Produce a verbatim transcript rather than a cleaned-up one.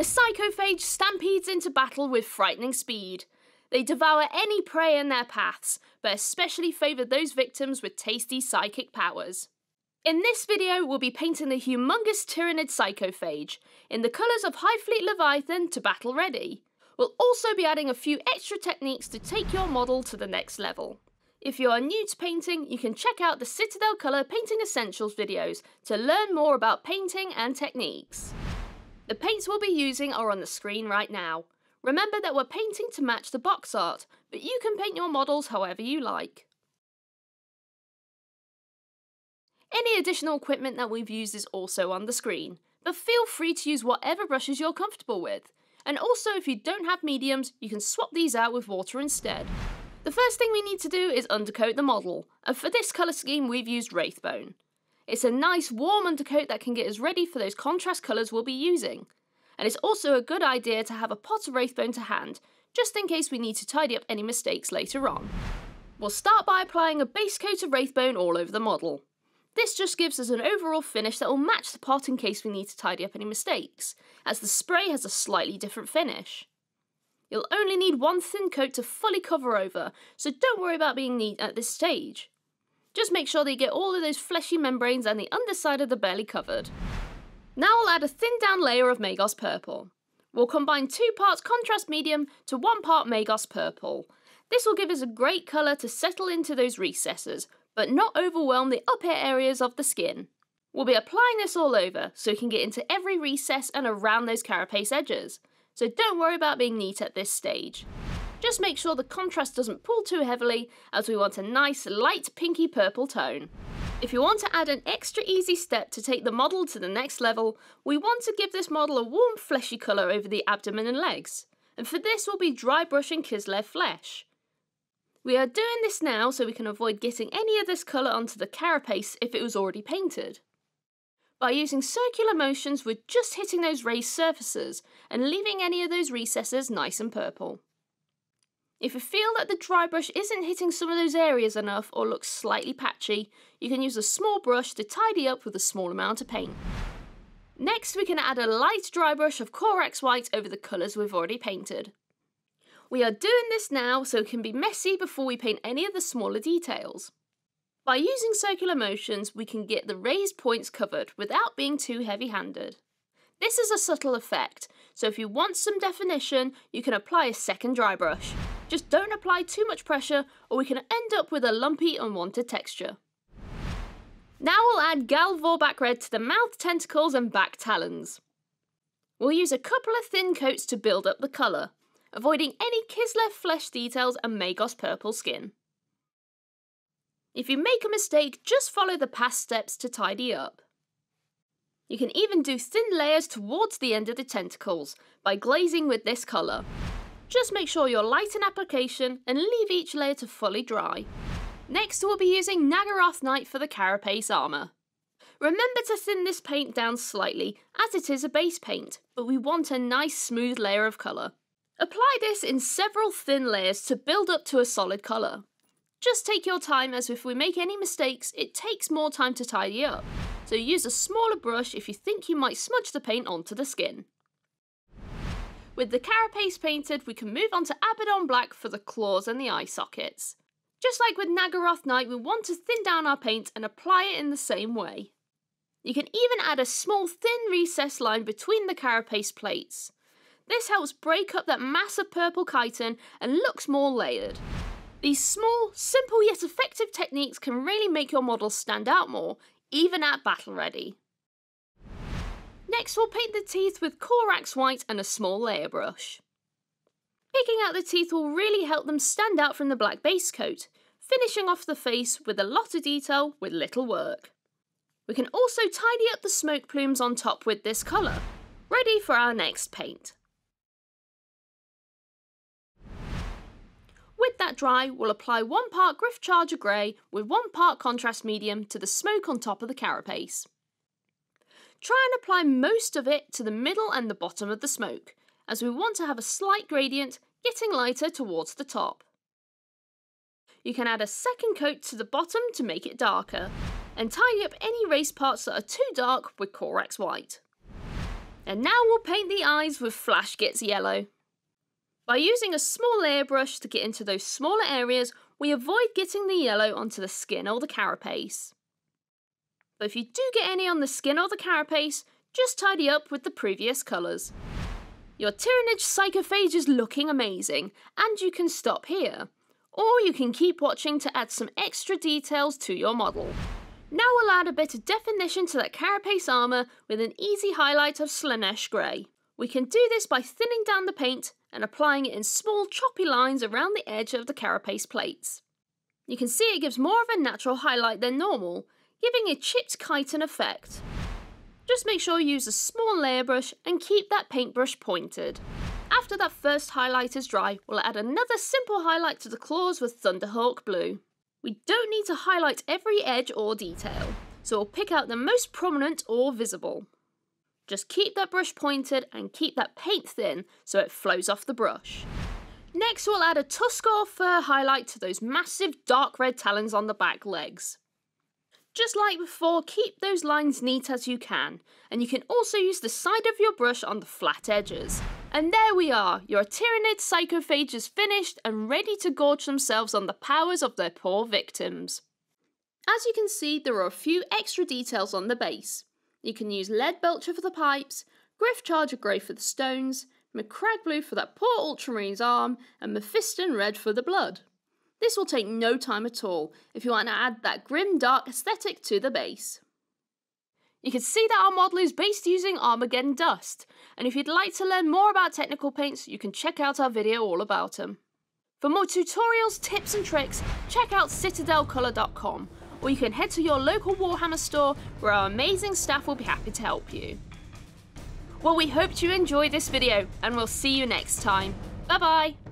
The Psychophage stampedes into battle with frightening speed. They devour any prey in their paths, but especially favour those victims with tasty psychic powers. In this video, we'll be painting the humongous Tyranid Psychophage, in the colours of Highfleet Leviathan to battle ready. We'll also be adding a few extra techniques to take your model to the next level. If you are new to painting, you can check out the Citadel Colour Painting Essentials videos to learn more about painting and techniques. The paints we'll be using are on the screen right now. Remember that we're painting to match the box art, but you can paint your models however you like. Any additional equipment that we've used is also on the screen, but feel free to use whatever brushes you're comfortable with. And also, if you don't have mediums, you can swap these out with water instead. The first thing we need to do is undercoat the model, and for this colour scheme we've used Wraithbone. It's a nice warm undercoat that can get us ready for those contrast colours we'll be using. And it's also a good idea to have a pot of Wraithbone to hand, just in case we need to tidy up any mistakes later on. We'll start by applying a base coat of Wraithbone all over the model. This just gives us an overall finish that will match the pot in case we need to tidy up any mistakes, as the spray has a slightly different finish. You'll only need one thin coat to fully cover over, so don't worry about being neat at this stage. Just make sure that you get all of those fleshy membranes and the underside of the belly covered. Now I'll add a thin down layer of Magos Purple. We'll combine two parts Contrast Medium to one part Magos Purple. This will give us a great colour to settle into those recesses, but not overwhelm the upper areas of the skin. We'll be applying this all over, so we can get into every recess and around those carapace edges. So don't worry about being neat at this stage. Just make sure the contrast doesn't pull too heavily, as we want a nice light pinky purple tone. If you want to add an extra easy step to take the model to the next level, we want to give this model a warm fleshy colour over the abdomen and legs. And for this we'll be dry brushing Kislev Flesh. We are doing this now so we can avoid getting any of this colour onto the carapace if it was already painted. By using circular motions, we're just hitting those raised surfaces and leaving any of those recesses nice and purple. If you feel that the dry brush isn't hitting some of those areas enough or looks slightly patchy, you can use a small brush to tidy up with a small amount of paint. Next, we can add a light dry brush of Corax White over the colours we've already painted. We are doing this now so it can be messy before we paint any of the smaller details. By using circular motions, we can get the raised points covered without being too heavy-handed. This is a subtle effect, so if you want some definition, you can apply a second dry brush. Just don't apply too much pressure or we can end up with a lumpy, unwanted texture. Now we'll add Galvor Back Red to the mouth, tentacles and back talons. We'll use a couple of thin coats to build up the colour, avoiding any Kislev Flesh details and Magos Purple skin. If you make a mistake, just follow the past steps to tidy up. You can even do thin layers towards the end of the tentacles by glazing with this colour. Just make sure you're light in application and leave each layer to fully dry. Next, we'll be using Naggaroth Night for the carapace armour. Remember to thin this paint down slightly, as it is a base paint, but we want a nice smooth layer of colour. Apply this in several thin layers to build up to a solid colour. Just take your time, as if we make any mistakes, it takes more time to tidy up, so use a smaller brush if you think you might smudge the paint onto the skin. With the carapace painted, we can move on to Abaddon Black for the claws and the eye sockets. Just like with Naggaroth Night, we want to thin down our paint and apply it in the same way. You can even add a small thin recess line between the carapace plates. This helps break up that mass of purple chitin and looks more layered. These small, simple yet effective techniques can really make your model stand out more, even at battle ready. Next, we'll paint the teeth with Corax White and a small layer brush. Picking out the teeth will really help them stand out from the black base coat, finishing off the face with a lot of detail with little work. We can also tidy up the smoke plumes on top with this colour, ready for our next paint. With that dry, we'll apply one part Griff Charger Grey with one part Contrast Medium to the smoke on top of the carapace. Try and apply most of it to the middle and the bottom of the smoke, as we want to have a slight gradient, getting lighter towards the top. You can add a second coat to the bottom to make it darker, and tidy up any raised parts that are too dark with Corax White. And now we'll paint the eyes with Flash Gits Yellow. By using a small airbrush to get into those smaller areas, we avoid getting the yellow onto the skin or the carapace. But if you do get any on the skin or the carapace, just tidy up with the previous colours. Your Tyranid Psychophage is looking amazing, and you can stop here. Or you can keep watching to add some extra details to your model. Now we'll add a bit of definition to that carapace armour with an easy highlight of Slaanesh Grey. We can do this by thinning down the paint and applying it in small choppy lines around the edge of the carapace plates. You can see it gives more of a natural highlight than normal, giving a chipped chitin effect. Just make sure you use a small layer brush and keep that paintbrush pointed. After that first highlight is dry, we'll add another simple highlight to the claws with Thunderhawk Blue. We don't need to highlight every edge or detail, so we'll pick out the most prominent or visible. Just keep that brush pointed and keep that paint thin so it flows off the brush. Next we'll add a tusk or fur highlight to those massive dark red talons on the back legs. Just like before, keep those lines neat as you can, and you can also use the side of your brush on the flat edges. And there we are, your Tyranid Psychophage is finished and ready to gorge themselves on the powers of their poor victims. As you can see, there are a few extra details on the base. You can use Lead Belcher for the pipes, Griff Charger Grey for the stones, McCrag Blue for that poor Ultramarine's arm, and Mephiston Red for the blood. This will take no time at all if you want to add that grim dark aesthetic to the base. You can see that our model is based using Armageddon dust, and if you'd like to learn more about technical paints, you can check out our video all about them. For more tutorials, tips and tricks, check out citadel colour dot com, or you can head to your local Warhammer store where our amazing staff will be happy to help you. Well, we hoped you enjoyed this video, and we'll see you next time. Bye bye!